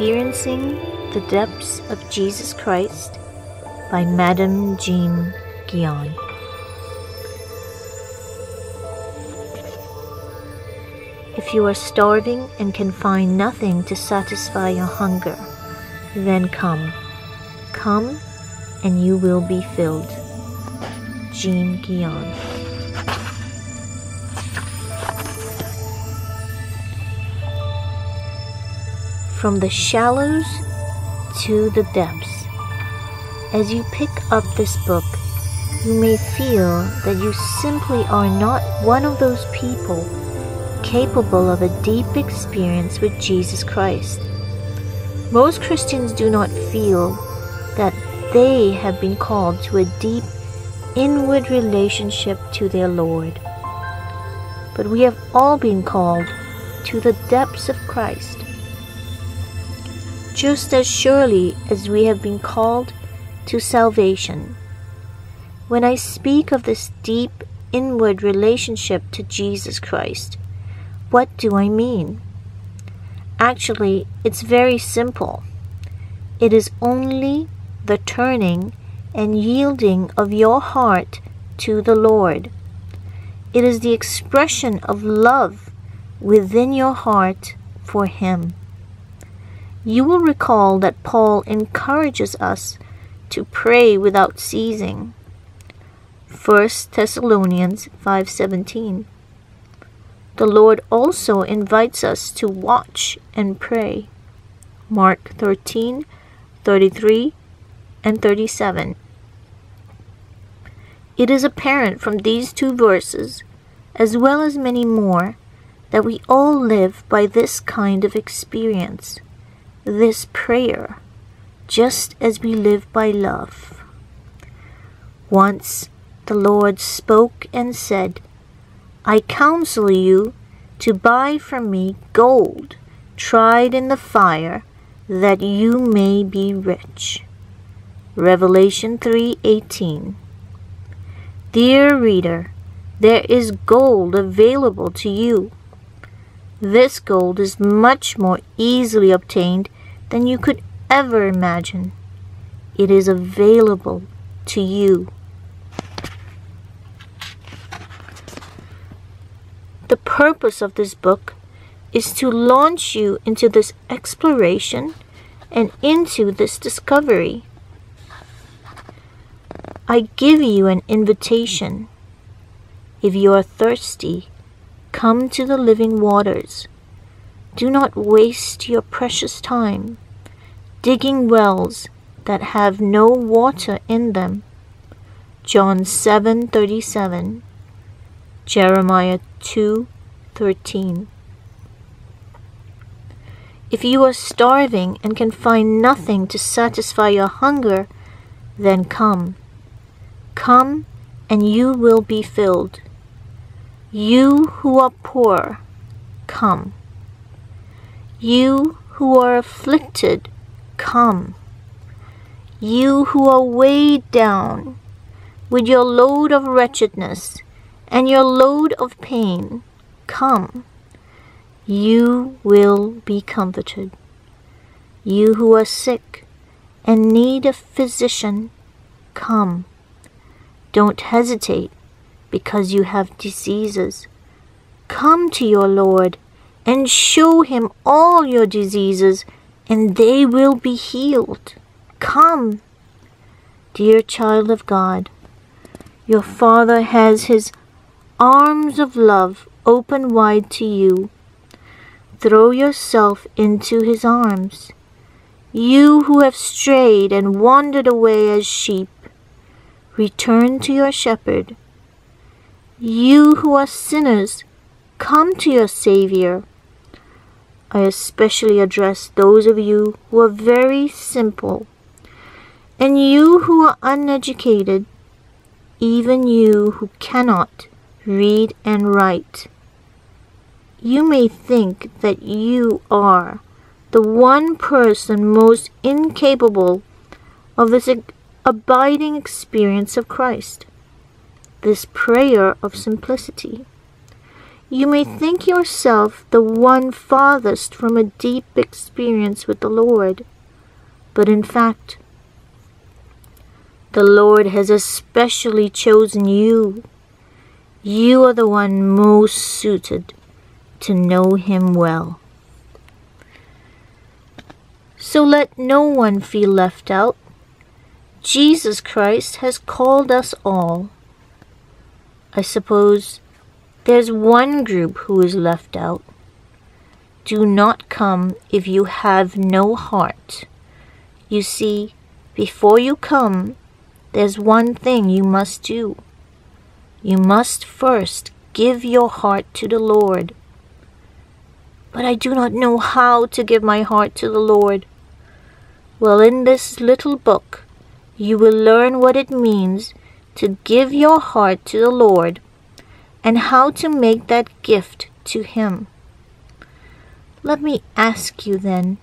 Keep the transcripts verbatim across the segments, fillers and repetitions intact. Experiencing the Depths of Jesus Christ by Madame Jeanne Guyon. If you are starving and can find nothing to satisfy your hunger, then come. Come and you will be filled. Jeanne Guyon. From the shallows to the depths. As you pick up this book, you may feel that you simply are not one of those people capable of a deep experience with Jesus Christ. Most Christians do not feel that they have been called to a deep inward relationship to their Lord. But we have all been called to the depths of Christ. Just as surely as we have been called to salvation. When I speak of this deep inward relationship to Jesus Christ, what do I mean? Actually, it's very simple. It is only the turning and yielding of your heart to the Lord. It is the expression of love within your heart for Him. You will recall that Paul encourages us to pray without ceasing. First Thessalonians five seventeen. The Lord also invites us to watch and pray. Mark thirteen thirty-three and thirty-seven. It is apparent from these two verses, as well as many more, that we all live by this kind of experience. This prayer, just as we live by love. Once the Lord spoke and said, I counsel you to buy from me gold tried in the fire, that you may be rich. Revelation three eighteen. Dear reader, there is gold available to you. This gold is much more easily obtained than you could ever imagine. It is available to you. The purpose of this book is to launch you into this exploration and into this discovery. I give you an invitation. If you are thirsty, come to the living waters. Do not waste your precious time digging wells that have no water in them. John seven thirty-seven, Jeremiah two thirteen. If you are starving and can find nothing to satisfy your hunger, then come. Come and you will be filled. You who are poor, come. You who are afflicted, come. You who are weighed down with your load of wretchedness and your load of pain, come. You will be comforted. You who are sick and need a physician, come. Don't hesitate. Because you have diseases. Come to your Lord and show Him all your diseases, and they will be healed. Come. Dear child of God, your Father has His arms of love open wide to you. Throw yourself into His arms. You who have strayed and wandered away as sheep, return to your shepherd. You who are sinners, come to your Savior. I especially address those of you who are very simple, and you who are uneducated, even you who cannot read and write. You may think that you are the one person most incapable of this abiding experience of Christ. This prayer of simplicity. You may think yourself the one farthest from a deep experience with the Lord, but in fact, the Lord has especially chosen you. You are the one most suited to know Him well. So let no one feel left out. Jesus Christ has called us all. I suppose there's one group who is left out. Do not come if you have no heart. You see, before you come, there's one thing you must do. You must first give your heart to the Lord. But I do not know how to give my heart to the Lord. Well, in this little book, you will learn what it means to give your heart to the Lord and how to make that gift to Him. Let me ask you then,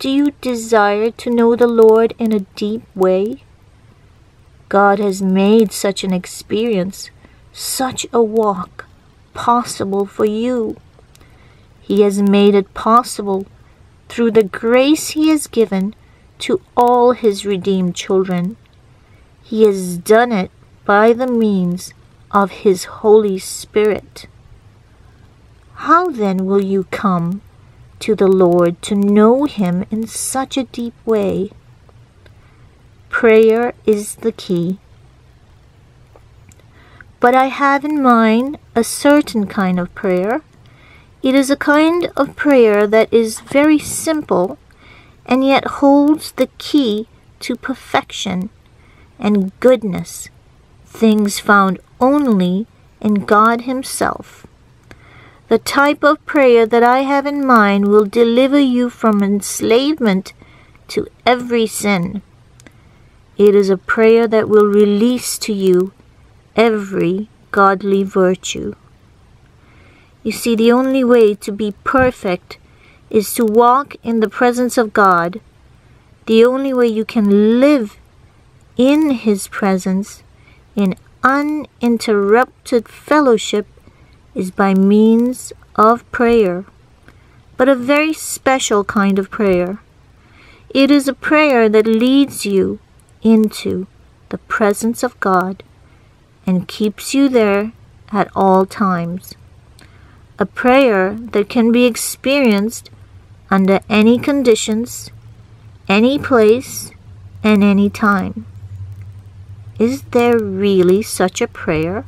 do you desire to know the Lord in a deep way? God has made such an experience, such a walk, possible for you. He has made it possible through the grace He has given to all His redeemed children. He has done it by the means of His Holy Spirit. How then will you come to the Lord to know Him in such a deep way? Prayer is the key. But I have in mind a certain kind of prayer. It is a kind of prayer that is very simple and yet holds the key to perfection and goodness, things found only in God Himself. The type of prayer that I have in mind will deliver you from enslavement to every sin. It is a prayer that will release to you every godly virtue. You see, the only way to be perfect is to walk in the presence of God. The only way you can live in His presence in uninterrupted fellowship is by means of prayer, but a very special kind of prayer. It is a prayer that leads you into the presence of God and keeps you there at all times. A prayer that can be experienced under any conditions, any place, and any time. Is there really such a prayer?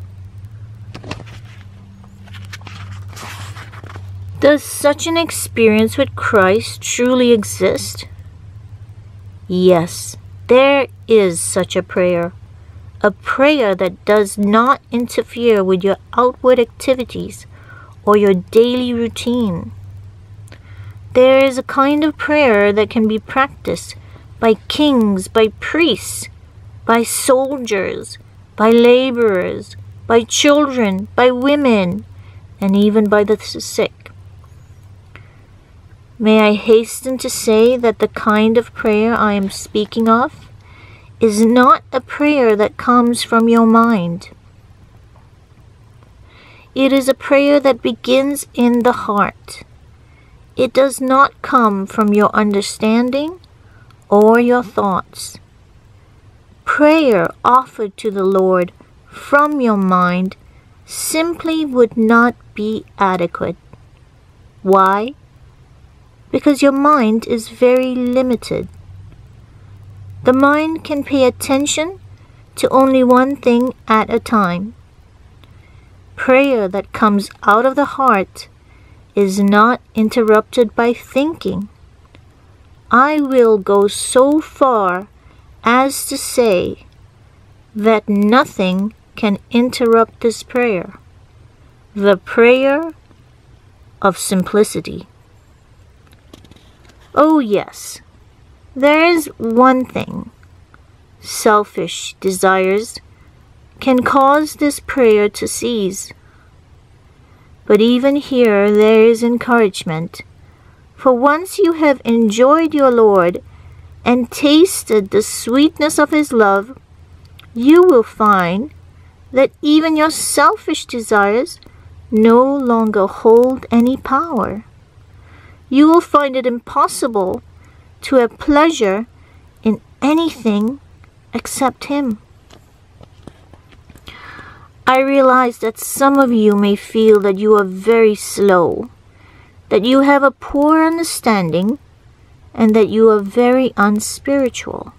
Does such an experience with Christ truly exist? Yes, there is such a prayer. A prayer that does not interfere with your outward activities or your daily routine. There is a kind of prayer that can be practiced by kings, by priests, by soldiers, by laborers, by children, by women, and even by the sick. May I hasten to say that the kind of prayer I am speaking of is not a prayer that comes from your mind. It is a prayer that begins in the heart. It does not come from your understanding or your thoughts. Prayer offered to the Lord from your mind simply would not be adequate. Why? Because your mind is very limited. The mind can pay attention to only one thing at a time. Prayer that comes out of the heart is not interrupted by thinking. I will go so far as to say that nothing can interrupt this prayer, the prayer of simplicity. Oh yes, there is one thing. Selfish desires can cause this prayer to cease. But even here there is encouragement. For once you have enjoyed your Lord and tasted the sweetness of His love, you will find that even your selfish desires no longer hold any power. You will find it impossible to have pleasure in anything except Him. I realize that some of you may feel that you are very slow, that you have a poor understanding, and that you are very unspiritual.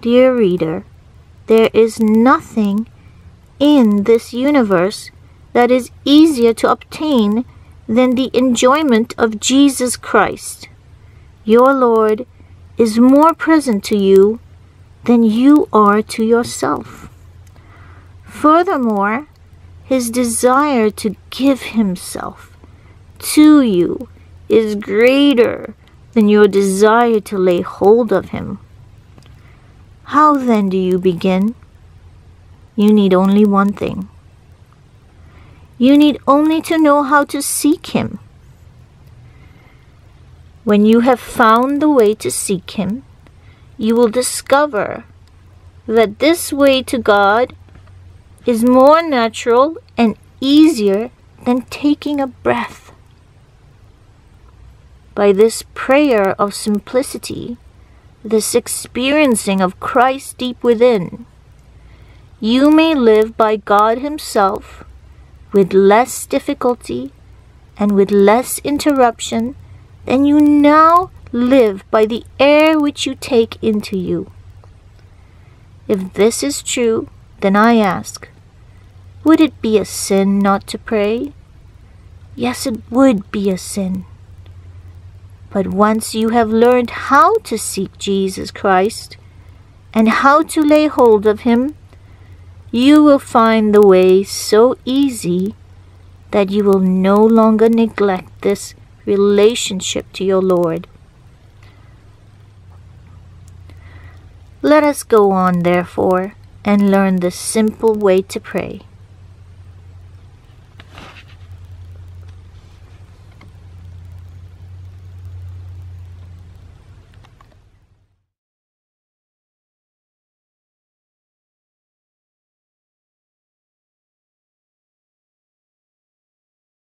Dear reader, there is nothing in this universe that is easier to obtain than the enjoyment of Jesus Christ. Your Lord is more present to you than you are to yourself. Furthermore, His desire to give Himself to you is greater than your desire to lay hold of Him. How then do you begin? You need only one thing. You need only to know how to seek Him. When you have found the way to seek Him, you will discover that this way to God is more natural and easier than taking a breath. By this prayer of simplicity, this experiencing of Christ deep within, you may live by God Himself with less difficulty and with less interruption than you now live by the air which you take into you. If this is true, then I ask, would it be a sin not to pray? Yes, it would be a sin. But once you have learned how to seek Jesus Christ and how to lay hold of Him, you will find the way so easy that you will no longer neglect this relationship to your Lord. Let us go on, therefore, and learn the simple way to pray.